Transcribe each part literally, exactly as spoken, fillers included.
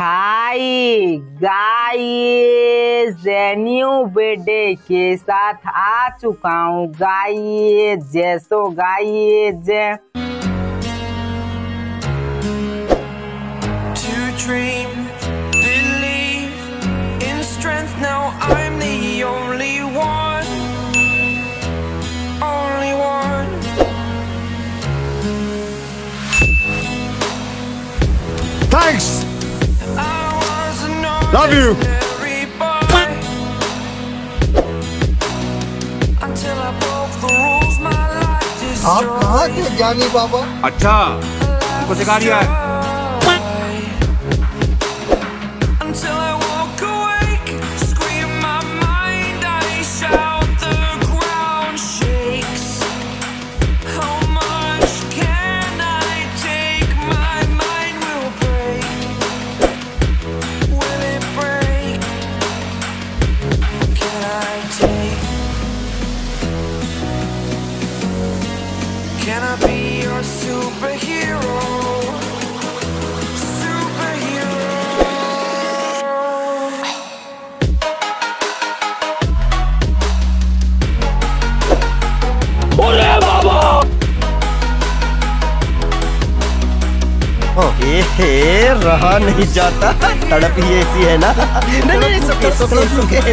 Hi guys, new video के साथ आ चुका हूँ गाइस। जैसो गाइस thanks. Love you. आप कहाँ के ज्ञानी बाबा? अच्छा, हमको सिखा दिया है। Can I be your superhero? Superhero. Ole Baba! Oh, hey, hey, रहा नहीं जाता। तड़प ही ऐसी है ना? नहीं नहीं, सुके सुके सुके।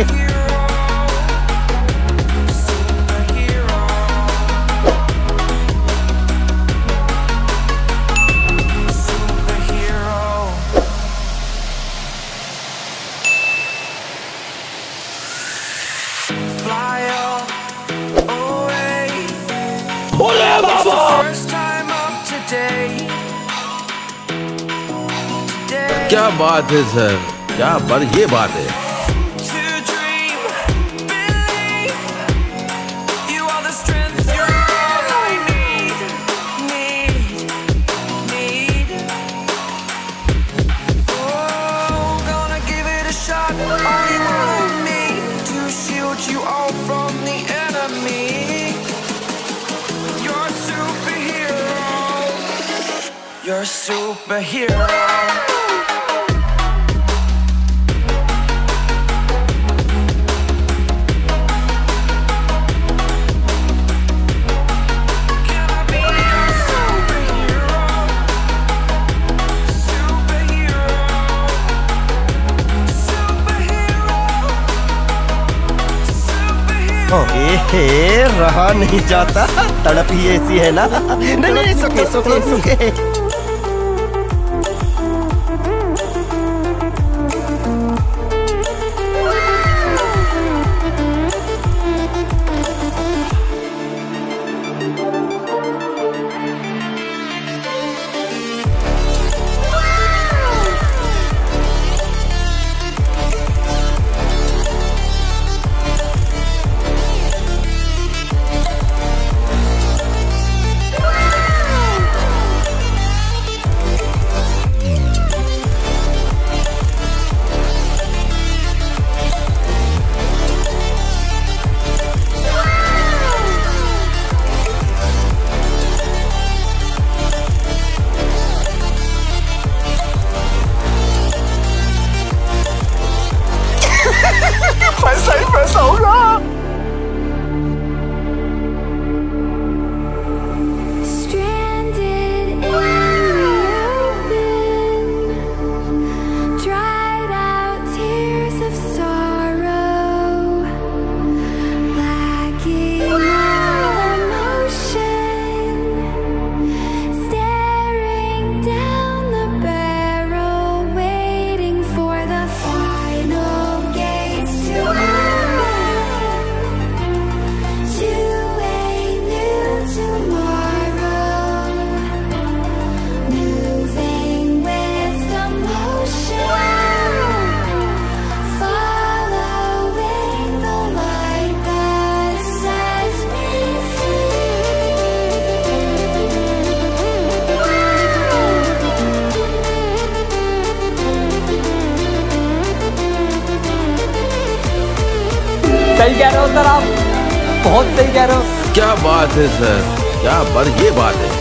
क्या बात है सर, क्या पर ये बात है। You're a superhero. हे रहा नहीं जाता, तड़प ही ऐसी है ना? नहीं नहीं, सुके सुके सुके। सही कह रहे हो सर, आप बहुत सही कह रहे हो। क्या बात है सर, क्या बात ये बात है।